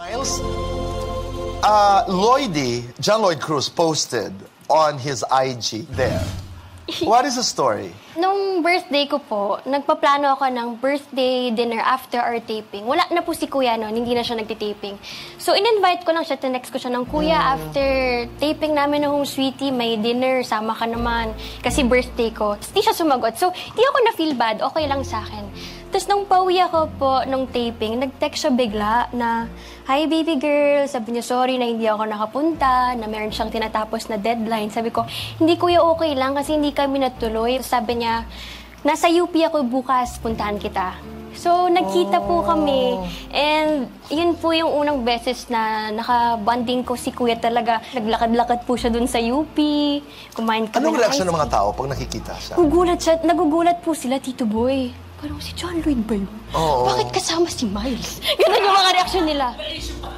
Miles, John Lloyd Cruz posted on his IG there. What is the story? Nung birthday ko po, nagpaplano ako ng birthday dinner after our taping. Wala na po si Kuya noon, hindi na siya nagtitaping. So, in-invite ko lang siya, tinext ko siya ng Kuya, after taping namin ng Sweetie, may dinner, sama ka naman. Kasi birthday ko. Tapos di siya sumagot. So, di ako na-feel bad, okay lang sa akin. Tapos nung pauwi ako po, nung taping, nag-text siya bigla na, "Hi, baby girl," sabi niya, "Sorry na hindi ako nakapunta, na meron siyang tinatapos na deadline." Sabi ko, "Hindi Kuya, okay lang kasi hindi kami natuloy." Sabi niya, "Nasa UP ako bukas, puntahan kita." So, nagkita po kami. And yun po yung unang beses na nakabonding ko si Kuya talaga. Naglakad-lakad po siya dun sa UP. Kumain kami. Anong reaksyon ng mga tao pag nakikita siya? Gugulat siya. Nagugulat po sila, Tito Boy. Parang si John Lloyd ba yun? Oo. Bakit kasama si Miles? Ganun yung mga reaksyon nila.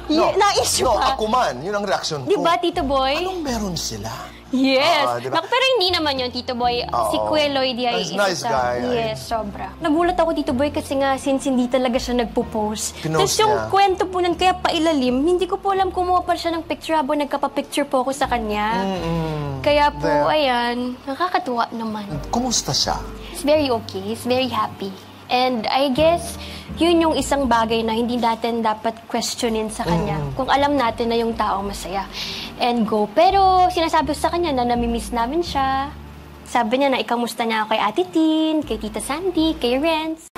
Na-issue pa. Ako man, yun ang reaksyon ko. Diba, Tito Boy? Anong meron sila? Yes. Diba? Pero hindi naman yun, Tito Boy. Si Kuelo, hindi ay isa. Nice guy. Yes, sobra. Nagulat ako, Tito Boy, kasi nga, since hindi talaga siya nagpo-post. Tapos yung kwento po nun, kaya pailalim, hindi ko po alam kumuha pa siya ng picture habang nagkapapicture po ako sa kanya. Kaya po, ayan, nakakatuwa naman. Kumusta siya? He's very okay. He's very happy. And I guess, yun yung isang bagay na hindi natin dapat questionin sa kanya. Kung alam natin na yung tao masaya. And go. Pero sinasabi sa kanya na namimiss namin siya. Sabi niya na ikamusta niya kay Ati Tin, kay Tita Sandy, kay Renz.